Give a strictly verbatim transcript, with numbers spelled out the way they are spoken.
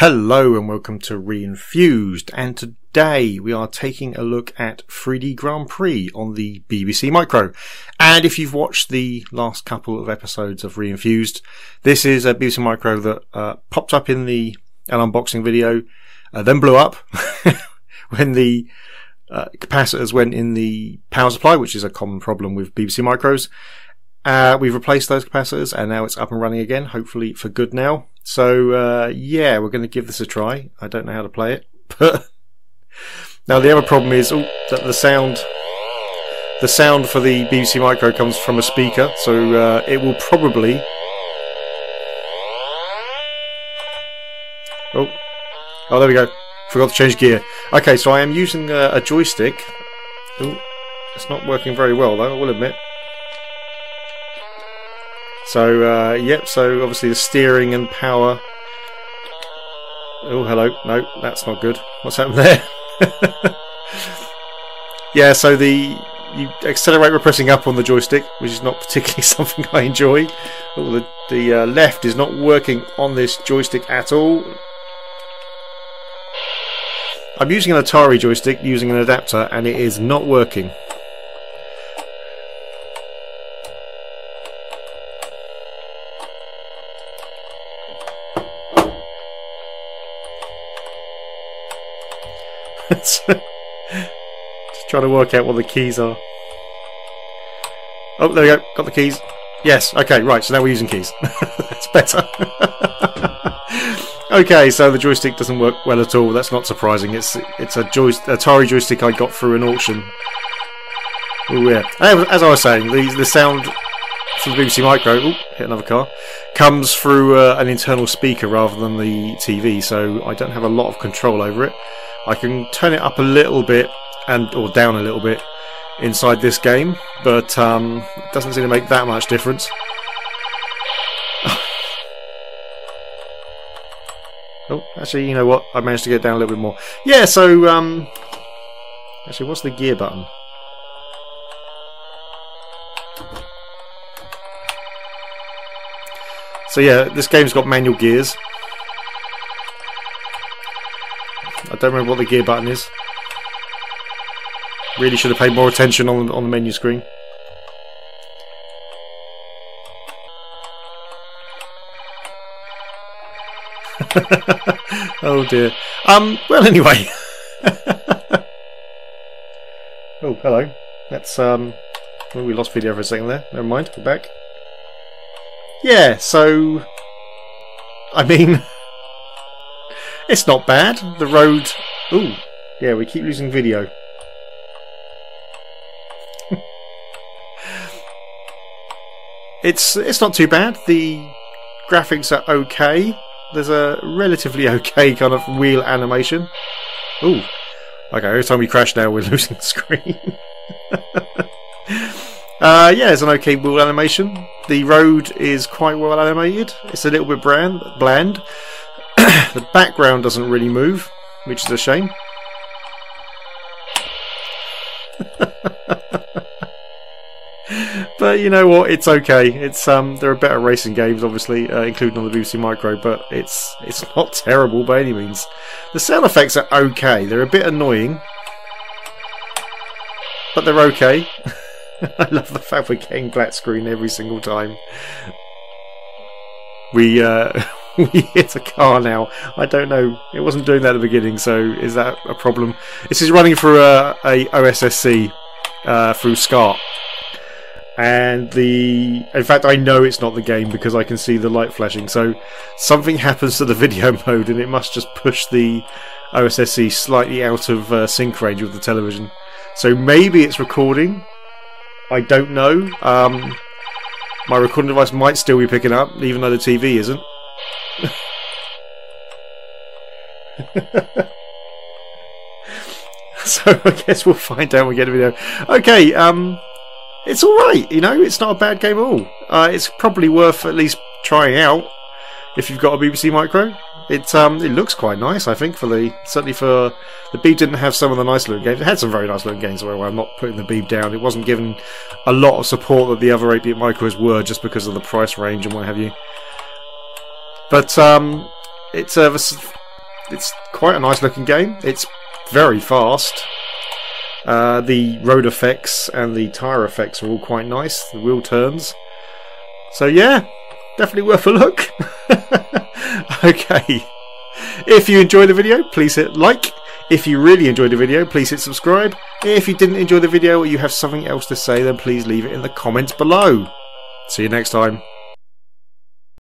Hello and welcome to Re:Enthused, and today we are taking a look at three D Grand Prix on the B B C Micro. And if you've watched the last couple of episodes of Re:Enthused, this is a B B C Micro that uh, popped up in the L unboxing video, uh, then blew up when the uh, capacitors went in the power supply, which is a common problem with B B C Micros. Uh, we've replaced those capacitors and now it's up and running again, hopefully for good now. So uh, yeah, we're going to give this a try. I don't know how to play it, but now the other problem is oh, that the sound the sound for the B B C Micro comes from a speaker, so uh, it will probably oh oh there we go, forgot to change gear. Okay, so I am using a, a joystick. Oh, it's not working very well though, I will admit. So, uh, yep, so obviously the steering and power... Oh, hello. No, that's not good. What's happened there? Yeah, so the... You accelerate by pressing up on the joystick, which is not particularly something I enjoy. Oh, the, the uh, left is not working on this joystick at all. I'm using an Atari joystick, using an adapter, and it is not working. Just trying to work out what the keys are. Oh, there we go. Got the keys. Yes. Okay, right. So now we're using keys. That's better. Okay, so the joystick doesn't work well at all. That's not surprising. It's it's a joy, Atari joystick I got through an auction. Oh, yeah. As I was saying, the, the sound from the B B C Micro... Ooh, hit another car. Comes through uh, an internal speaker rather than the T V, so I don't have a lot of control over it. I can turn it up a little bit and or down a little bit inside this game, but um, it doesn't seem to make that much difference. Oh, actually, you know what? I managed to get down a little bit more. Yeah, so um, actually, what's the gear button? So yeah, this game's got manual gears. I don't remember what the gear button is. Really should have paid more attention on, on the menu screen. Oh dear. Um. Well, anyway. Oh, hello. That's um. Well, we lost video for a second there. Never mind. We're back. Yeah. So. I mean. It's not bad. The road... Ooh. Yeah, we keep losing video. it's it's not too bad. The graphics are okay. There's a relatively okay kind of wheel animation. Ooh. Okay, every time we crash now we're losing the screen. uh, yeah, there's an okay wheel animation. The road is quite well animated. It's a little bit bland. bland. The background doesn't really move, which is a shame. But you know what? It's okay. It's um, there are better racing games, obviously, uh, including on the B B C Micro, but it's it's not terrible by any means. The sound effects are okay. They're a bit annoying, but they're okay. I love the fact we're getting flat screen every single time. We. Uh, We hit a car now. I don't know. It wasn't doing that at the beginning, so is that a problem? This is running through a, a O S S C uh, through SCART, and the in fact I know it's not the game because I can see the light flashing. So something happens to the video mode, and it must just push the O S S C slightly out of uh, sync range with the television. So maybe it's recording. I don't know. Um, my recording device might still be picking up, even though the T V isn't. So I guess we'll find out when we get a video. Okay, um, it's alright, you know, it's not a bad game at all. Uh, it's probably worth at least trying out if you've got a B B C Micro. It, um, it looks quite nice, I think, for the certainly for the Beeb didn't have some of the nice looking games. It had some very nice looking games, where I'm not putting the Beeb down. It wasn't given a lot of support that the other eight bit Micros were, just because of the price range and what have you. But um, it's a it's quite a nice looking game. It's very fast. Uh, the road effects and the tyre effects are all quite nice, the wheel turns. So yeah, definitely worth a look. Okay, if you enjoyed the video, please hit like. If you really enjoyed the video, please hit subscribe. If you didn't enjoy the video or you have something else to say, then please leave it in the comments below. See you next time.